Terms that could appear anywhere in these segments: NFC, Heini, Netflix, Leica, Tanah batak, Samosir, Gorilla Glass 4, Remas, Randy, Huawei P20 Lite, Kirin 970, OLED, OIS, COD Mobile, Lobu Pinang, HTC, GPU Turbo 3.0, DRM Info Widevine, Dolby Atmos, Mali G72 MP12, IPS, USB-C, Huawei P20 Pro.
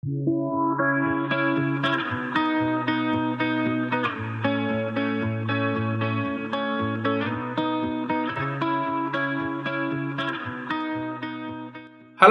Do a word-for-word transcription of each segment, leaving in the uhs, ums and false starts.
Halo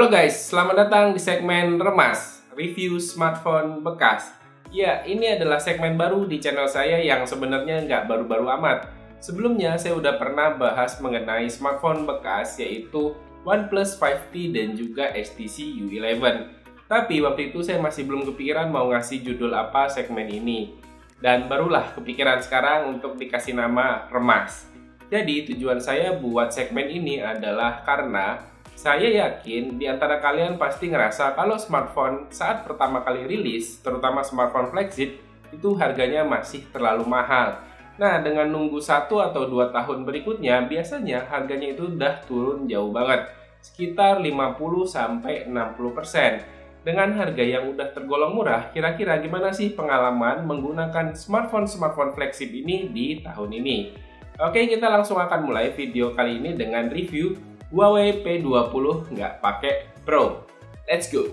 guys, selamat datang di segmen Remas, review smartphone bekas. Ya, ini adalah segmen baru di channel saya yang sebenarnya nggak baru-baru amat. Sebelumnya saya udah pernah bahas mengenai smartphone bekas yaitu OnePlus lima T dan juga H T C U sebelas. Tapi waktu itu saya masih belum kepikiran mau ngasih judul apa segmen ini. Dan barulah kepikiran sekarang untuk dikasih nama Remas. Jadi tujuan saya buat segmen ini adalah karena saya yakin di antara kalian pasti ngerasa kalau smartphone saat pertama kali rilis, terutama smartphone flagship, itu harganya masih terlalu mahal. Nah, dengan nunggu satu atau dua tahun berikutnya, biasanya harganya itu udah turun jauh banget, sekitar lima puluh sampai enam puluh persen. Dengan harga yang udah tergolong murah, kira-kira gimana sih pengalaman menggunakan smartphone-smartphone flagship ini di tahun ini? Oke, kita langsung akan mulai video kali ini dengan review Huawei P dua puluh nggak pakai Pro. Let's go!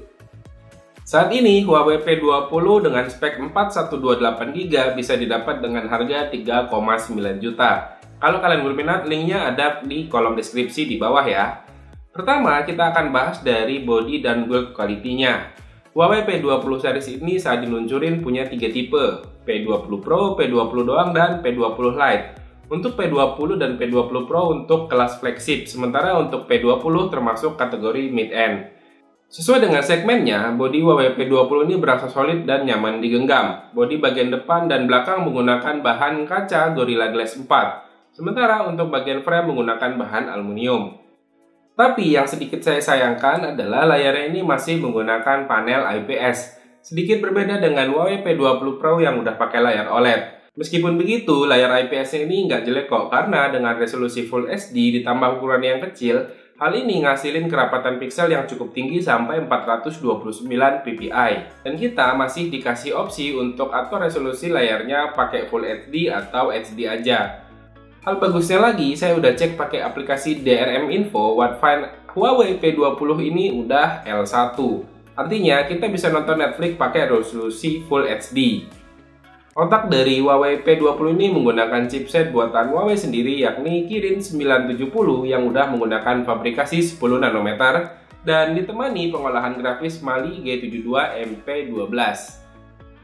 Saat ini Huawei P dua puluh dengan spek empat satu dua delapan giga bisa didapat dengan harga tiga koma sembilan juta. Kalau kalian berminat, linknya ada di kolom deskripsi di bawah ya. Pertama, kita akan bahas dari body dan build quality-nya. Huawei P dua puluh series ini saat diluncurin punya tiga tipe, P dua puluh Pro, P dua puluh doang, dan P dua puluh Lite. Untuk P dua puluh dan P dua puluh Pro untuk kelas flagship, sementara untuk P dua puluh termasuk kategori mid-end. Sesuai dengan segmennya, bodi Huawei P dua puluh ini berasa solid dan nyaman digenggam. Bodi bagian depan dan belakang menggunakan bahan kaca Gorilla Glass empat, sementara untuk bagian frame menggunakan bahan aluminium. Tapi yang sedikit saya sayangkan adalah layarnya ini masih menggunakan panel I P S, sedikit berbeda dengan Huawei P dua puluh Pro yang udah pakai layar O L E D. Meskipun begitu, layar I P S ini nggak jelek kok, karena dengan resolusi Full H D ditambah ukuran yang kecil, hal ini ngasilin kerapatan pixel yang cukup tinggi sampai empat ratus dua puluh sembilan p p i. Dan kita masih dikasih opsi untuk atur resolusi layarnya pakai Full H D atau H D aja. Hal bagusnya lagi, saya udah cek pakai aplikasi D R M Info Widevine, Huawei P dua puluh ini udah L satu. Artinya, kita bisa nonton Netflix pakai resolusi Full H D. Otak dari Huawei P dua puluh ini menggunakan chipset buatan Huawei sendiri yakni Kirin sembilan tujuh puluh yang udah menggunakan fabrikasi sepuluh nanometer dan ditemani pengolahan grafis Mali G tujuh dua M P dua belas.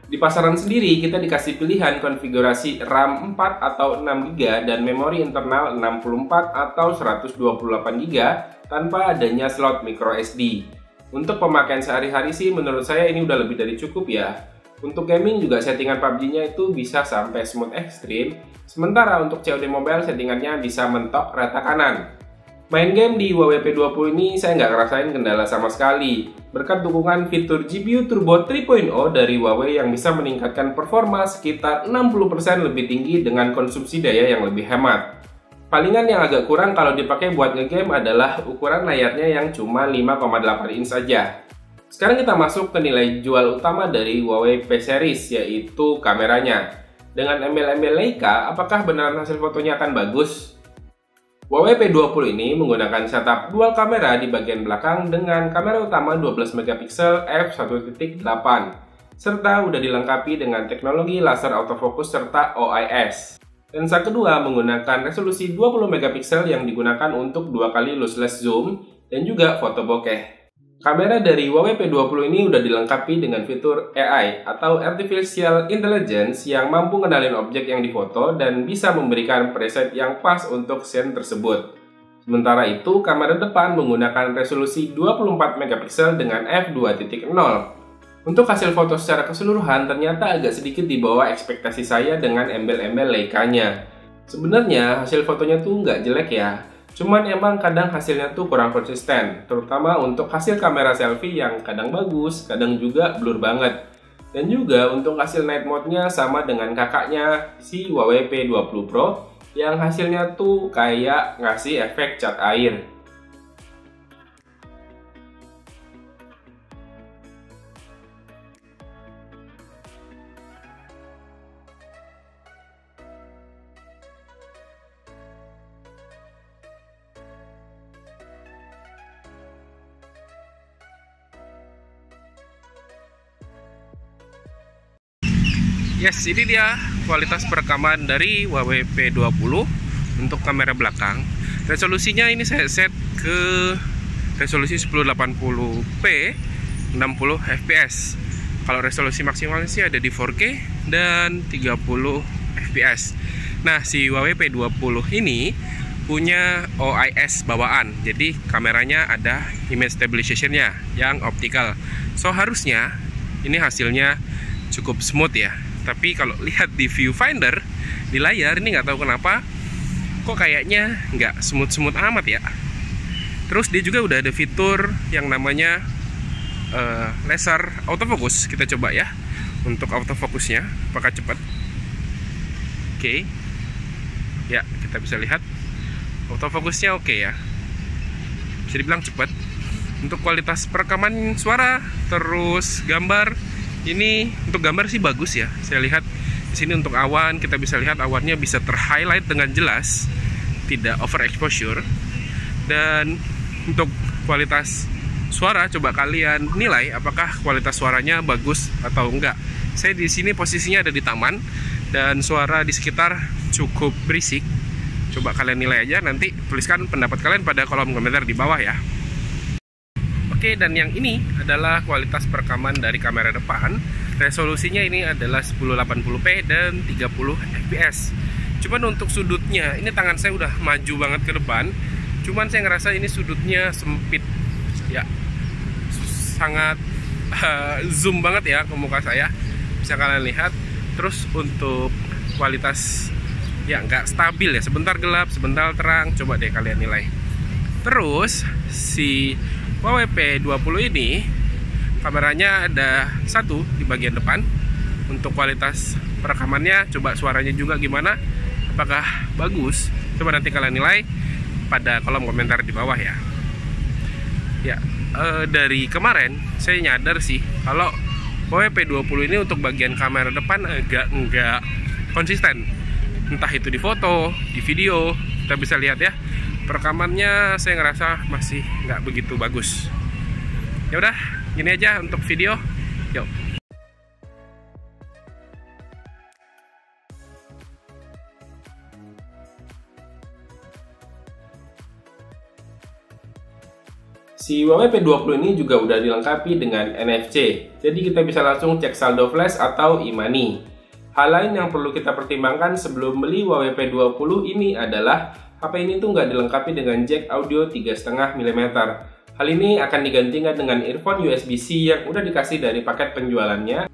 Di pasaran sendiri kita dikasih pilihan konfigurasi RAM empat atau enam giga dan memori internal enam puluh empat atau seratus dua puluh delapan giga tanpa adanya slot microSD. Untuk pemakaian sehari-hari sih menurut saya ini udah lebih dari cukup ya. Untuk gaming juga settingan P U B G-nya itu bisa sampai smooth extreme, sementara untuk C O D Mobile settingannya bisa mentok rata kanan. Main game di Huawei P dua puluh ini saya nggak ngerasain kendala sama sekali, berkat dukungan fitur G P U Turbo tiga titik nol dari Huawei yang bisa meningkatkan performa sekitar enam puluh persen lebih tinggi dengan konsumsi daya yang lebih hemat. Palingan yang agak kurang kalau dipakai buat ngegame adalah ukuran layarnya yang cuma lima koma delapan inch saja. Sekarang kita masuk ke nilai jual utama dari Huawei P series, yaitu kameranya. Dengan embel-embel Leica, apakah benar hasil fotonya akan bagus? Huawei P dua puluh ini menggunakan setup dual kamera di bagian belakang dengan kamera utama dua belas megapiksel f satu titik delapan, serta udah dilengkapi dengan teknologi laser autofocus serta O I S. Lensa kedua menggunakan resolusi dua puluh megapiksel yang digunakan untuk dua kali lossless zoom dan juga foto bokeh. Kamera dari Huawei P dua puluh ini udah dilengkapi dengan fitur A I atau Artificial Intelligence yang mampu ngenalin objek yang difoto dan bisa memberikan preset yang pas untuk scene tersebut. Sementara itu, kamera depan menggunakan resolusi dua puluh empat megapiksel dengan f dua titik nol. Untuk hasil foto secara keseluruhan ternyata agak sedikit di bawah ekspektasi saya dengan embel-embel Leica-nya. Sebenarnya hasil fotonya tuh nggak jelek ya. Cuman emang kadang hasilnya tuh kurang konsisten, terutama untuk hasil kamera selfie yang kadang bagus, kadang juga blur banget. Dan juga untuk hasil night mode-nya sama dengan kakaknya si Huawei P dua puluh Pro yang hasilnya tuh kayak ngasih efek cat air. Yes, ini dia kualitas perekaman dari Huawei P dua puluh untuk kamera belakang. Resolusinya ini saya set ke resolusi seribu delapan puluh p enam puluh fps. Kalau resolusi maksimal sih ada di empat K dan tiga puluh fps. Nah, si Huawei P dua puluh ini punya O I S bawaan, jadi kameranya ada image stabilization-nya yang optical. So harusnya ini hasilnya cukup smooth ya. Tapi kalau lihat di viewfinder di layar ini nggak tahu kenapa kok kayaknya nggak smooth-smooth amat ya. Terus dia juga udah ada fitur yang namanya uh, laser autofocus. Kita coba ya untuk autofocusnya, apakah cepat? Oke, okay. Ya kita bisa lihat. Autofocusnya oke okay ya, bisa dibilang cepat. Untuk kualitas perekaman suara terus gambar, ini untuk gambar sih bagus ya. Saya lihat di sini untuk awan, kita bisa lihat awannya bisa terhighlight dengan jelas, tidak overexposure. Dan untuk kualitas suara, coba kalian nilai apakah kualitas suaranya bagus atau enggak. Saya di sini posisinya ada di taman dan suara di sekitar cukup berisik. Coba kalian nilai aja, nanti tuliskan pendapat kalian pada kolom komentar di bawah ya. Oke, dan yang ini adalah kualitas perekaman dari kamera depan. Resolusinya ini adalah seribu delapan puluh p dan tiga puluh fps. Cuman untuk sudutnya, ini tangan saya udah maju banget ke depan, cuman saya ngerasa ini sudutnya sempit ya, sangat uh, zoom banget ya ke muka saya, bisa kalian lihat. Terus untuk kualitas ya nggak stabil ya, sebentar gelap sebentar terang, coba deh kalian nilai. Terus si Huawei P dua puluh ini kameranya ada satu di bagian depan. Untuk kualitas perekamannya, coba suaranya juga gimana, apakah bagus, coba nanti kalian nilai pada kolom komentar di bawah ya. Ya e, dari kemarin saya nyadar sih kalau Huawei P dua puluh ini untuk bagian kamera depan agak nggak konsisten, entah itu di foto, di video, kita bisa lihat ya perekamannya saya ngerasa masih nggak begitu bagus. Ya udah, gini aja untuk video. Yuk. Si Huawei P dua puluh ini juga udah dilengkapi dengan N F C, jadi kita bisa langsung cek saldo flash atau e-money. Hal lain yang perlu kita pertimbangkan sebelum beli Huawei P dua puluh ini adalah H P ini tuh nggak dilengkapi dengan jack audio tiga koma lima milimeter. Hal ini akan digantikan dengan earphone U S B C yang udah dikasih dari paket penjualannya.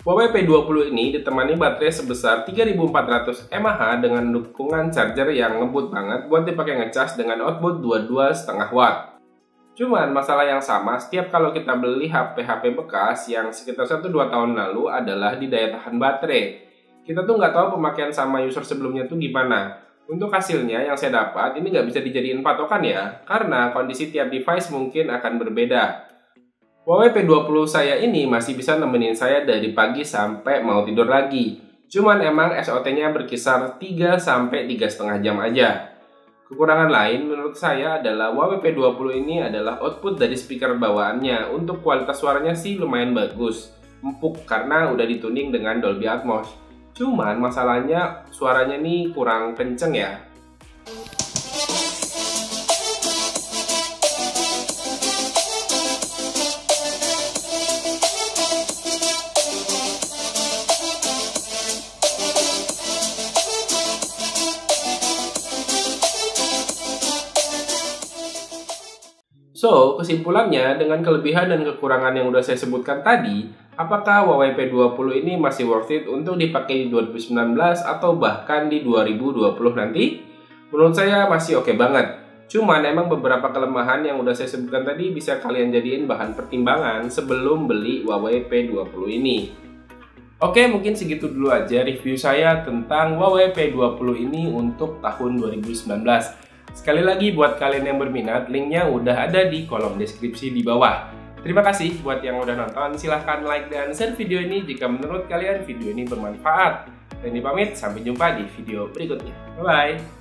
Huawei P dua puluh ini ditemani baterai sebesar tiga ribu empat ratus mAh dengan dukungan charger yang ngebut banget buat dipakai ngecas dengan output dua puluh dua koma lima watt. Cuman masalah yang sama setiap kalau kita beli H P-H P bekas yang sekitar satu dua tahun lalu adalah di daya tahan baterai. Kita tuh nggak tahu pemakaian sama user sebelumnya tuh gimana. Untuk hasilnya yang saya dapat ini nggak bisa dijadiin patokan ya, karena kondisi tiap device mungkin akan berbeda. Huawei P dua puluh saya ini masih bisa nemenin saya dari pagi sampai mau tidur lagi. Cuman emang S O T-nya berkisar tiga sampai tiga koma lima jam aja. Kekurangan lain menurut saya adalah Huawei P dua puluh ini adalah output dari speaker bawaannya. Untuk kualitas suaranya sih lumayan bagus, empuk karena udah dituning dengan Dolby Atmos. Cuman masalahnya suaranya nih kurang kenceng ya. So, kesimpulannya dengan kelebihan dan kekurangan yang udah saya sebutkan tadi, apakah Huawei P dua puluh ini masih worth it untuk dipakai di dua ribu sembilan belas atau bahkan di dua ribu dua puluh nanti? Menurut saya masih oke banget. Cuman emang beberapa kelemahan yang udah saya sebutkan tadi bisa kalian jadiin bahan pertimbangan sebelum beli Huawei P dua puluh ini. Oke, mungkin segitu dulu aja review saya tentang Huawei P dua puluh ini untuk tahun dua ribu sembilan belas. Sekali lagi buat kalian yang berminat, linknya udah ada di kolom deskripsi di bawah. Terima kasih buat yang udah nonton, silahkan like dan share video ini jika menurut kalian video ini bermanfaat. Randy pamit, sampai jumpa di video berikutnya. Bye-bye!